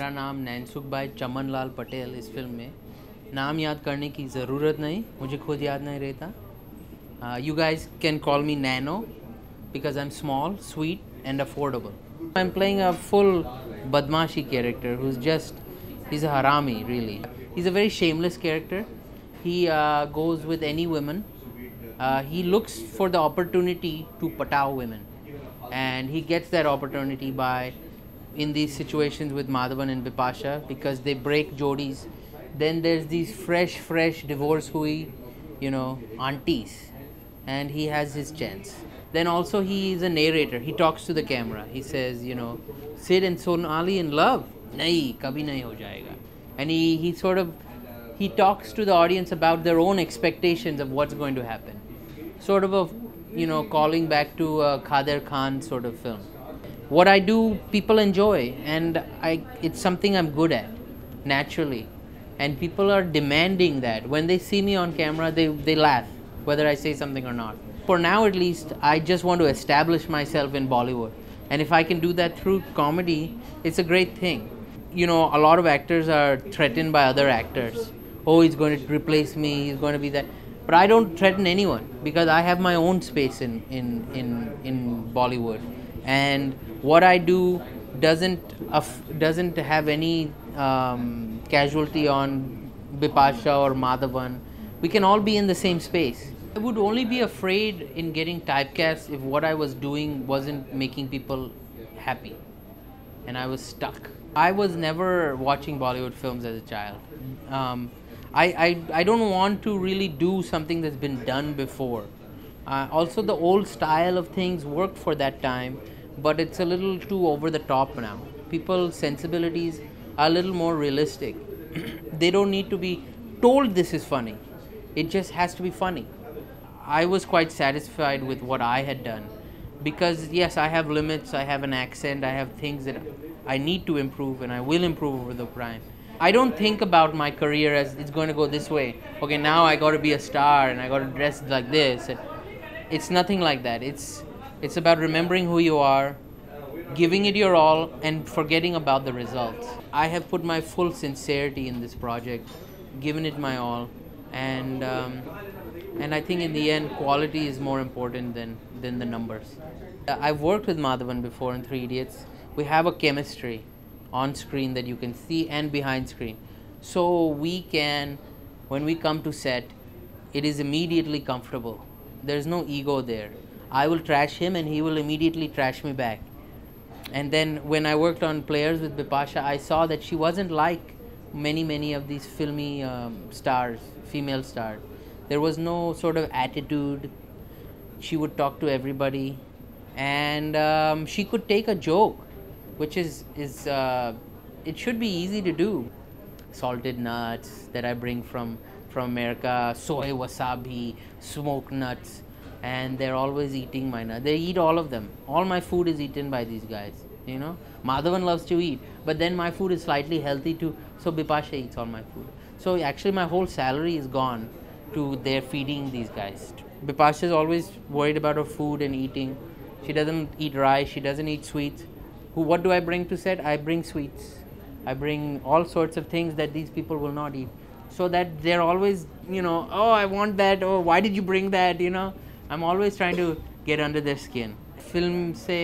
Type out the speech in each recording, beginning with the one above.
मेरा नाम नैनसुख भाई चमनलाल पटेल। इस फिल्म में नाम याद करने की ज़रूरत नहीं, मुझे खुद याद नहीं रहता। You guys can call me nano because I am small, sweet and affordable. I am playing a full badmashi character who's just, he's a harami really. He's a very shameless character. He goes with any women. He looks for the opportunity to patao women, and he gets that opportunity by, in these situations with Madhavan and Bipasha, because they break jodis. Then there's these fresh divorce hui, you know, aunties, and he has his chance. Then also he is a narrator. He talks to the camera. He says, you know, Sid and Sonali in love? Nahi, kabhi nahi ho jayega. And he talks to the audience about their own expectations of what's going to happen. Sort of a, you know, calling back to a Khadir Khan sort of film. What I do, people enjoy, and it's something I'm good at, naturally. And people are demanding that. When they see me on camera, they laugh, whether I say something or not. For now at least, I just want to establish myself in Bollywood, and if I can do that through comedy, it's a great thing. You know, a lot of actors are threatened by other actors. Oh, he's going to replace me, he's going to be that. But I don't threaten anyone, because I have my own space in Bollywood, and what I do doesn't have any casualty on Bipasha or Madhavan. We can all be in the same space. I would only be afraid in getting typecast if what I was doing wasn't making people happy and I was stuck. I was never watching Bollywood films as a child. I don't want to really do something that's been done before. Also, the old style of things worked for that time, but it's a little too over the top now. People's sensibilities are a little more realistic. They don't need to be told this is funny. It just has to be funny. I was quite satisfied with what I had done, because yes, I have limits, I have an accent, I have things that I need to improve, and I will improve over the time. I don't think about my career as it's going to go this way. Okay, now I got to be a star and I got to dress like this. It's nothing like that. It's about remembering who you are, giving it your all, and forgetting about the results. I have put my full sincerity in this project, given it my all, and I think in the end, quality is more important than the numbers. I've worked with Madhavan before in Three Idiots. We have a chemistry on screen that you can see and behind screen. So we can, when we come to set, it is immediately comfortable. There's no ego there. I will trash him and he will immediately trash me back. And then when I worked on Players with Bipasha, I saw that she wasn't like many of these filmy stars, female stars. There was no sort of attitude. She would talk to everybody, and she could take a joke, which is it should be easy to do. Salted nuts that I bring from America, soy, wasabi, smoked nuts, and they're always eating my nuts. They eat all of them. All my food is eaten by these guys, you know. Madhavan loves to eat, but then my food is slightly healthy too, so Bipasha eats all my food. So actually my whole salary is gone to their feeding these guys. Bipasha is always worried about her food and eating. She doesn't eat rice, she doesn't eat sweets. What do I bring to set? I bring sweets. I bring all sorts of things that these people will not eat. So that they're always, you know, oh, I want that, oh, why did you bring that, you know? I'm always trying to get under their skin. Film se,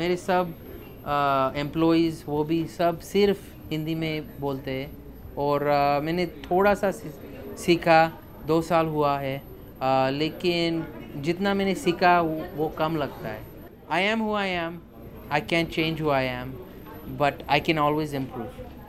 mere sab employees, wo bhi sab sirf Hindi mein bolte hai. Aur maine thoda sa seekha, 2 साल हुआ है, लेकिन जितना मैंने सीखा वो कम लगता है। I am who I am, I can't change who I am, but I can always improve.